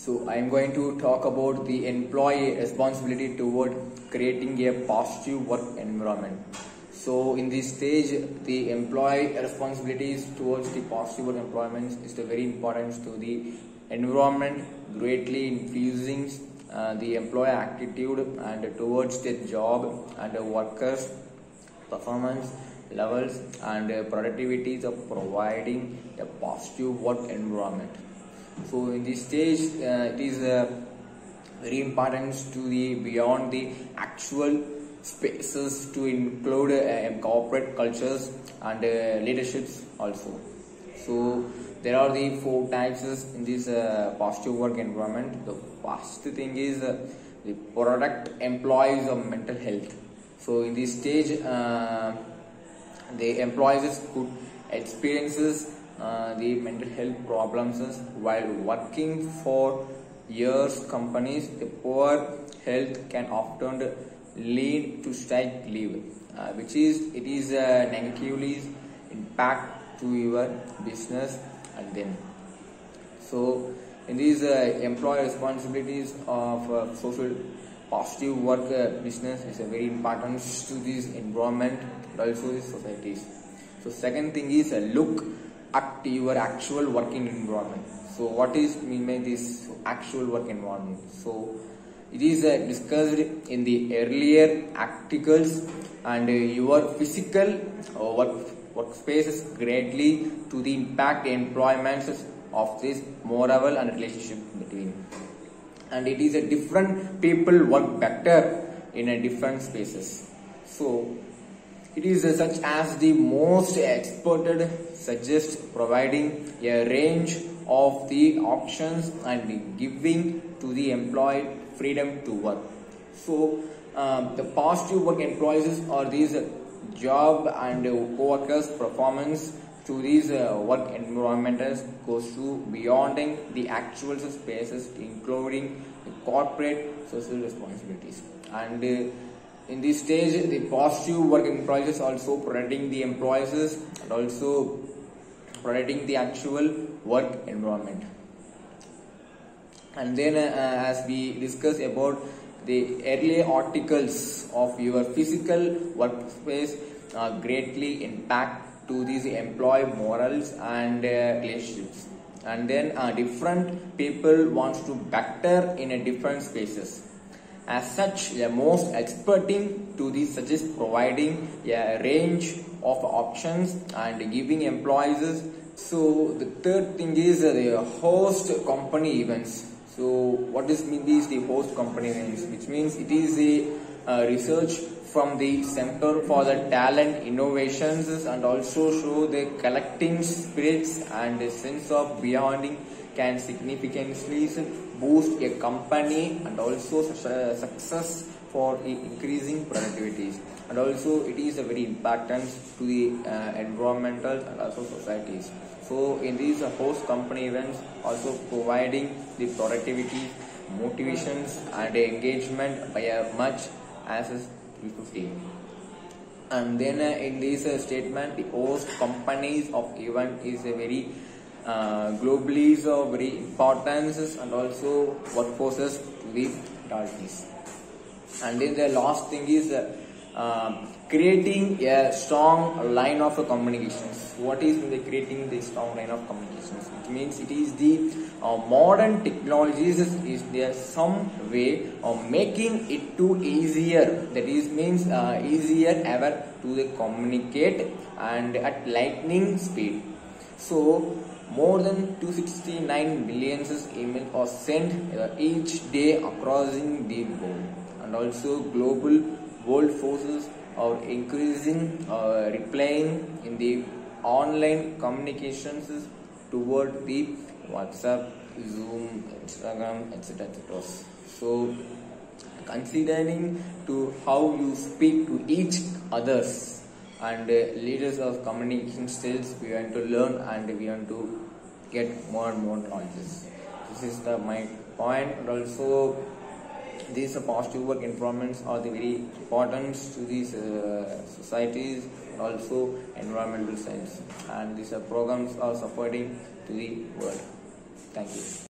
So I am going to talk about the employee responsibility toward creating a positive work environment. So in this stage, the employee responsibilities towards the positive work environment is the very importance to the environment, greatly influencing the employer attitude and towards their job and workers' performance levels and productivities of providing a positive work environment. So in this stage, it is very important to the beyond the actual spaces to include corporate cultures and leaderships also. So there are the four types in this positive work environment. The first thing is the product employees of mental health. So in this stage, the employees could experiences the mental health problems while working for years. Companies, the poor health can often lead to strike leave, which is it is negatively impact to your business and them. So in these employee responsibilities of social positive work business is a very important to this environment and also the societies. So second thing is look at your actual working environment. So what is mean by this actual work environment? So it is discussed in the earlier articles, and your physical workspaces greatly to the impact employments of this moral and relationship between. And it is a different people work better in a different spaces. So it is such as the most experted suggest providing a range of the options and giving to the employee freedom to work. So the positive work employees are these job and co-workers performance to these work environments goes to beyond the actual spaces, including the corporate social responsibilities. And in this stage, the positive work environment also protecting the employees and also protecting the actual work environment. And then as we discussed about the earlier articles of your physical workspace greatly impact to these employee morals and relationships. And then different people wants to better in a different spaces. As such, the most experting to these suggest providing a range of options and giving employees. So the third thing is the host company events. So what does mean this the host company events? Which means it is the research from the Center for the Talent Innovations and also show the collecting spirits and the sense of belonging can significantly boost a company and also success for increasing productivity. And also it is a very important to the environmental and also societies. So in these host company events also providing the productivity, motivations and engagement by a much as 350. And then in this statement, the host companies of event is a very globally so very important and also workforces to the darkness. And then the last thing is creating a strong line of communications. What is the creating the strong line of communications? It means it is the modern technologies is there some way of making it too easier. That is means easier ever to the communicate and at lightning speed. So more than 269 million emails are sent each day across the world, and also global world forces are increasing replying in the online communications toward the WhatsApp, Zoom, Instagram, etc. So considering to how you speak to each others and leaders of communication skills, we want to learn and we want to get more and more knowledge. This is the my point, and also these positive work environments are the very important to these societies and also environmental science, and these programs are supporting to the world. Thank you.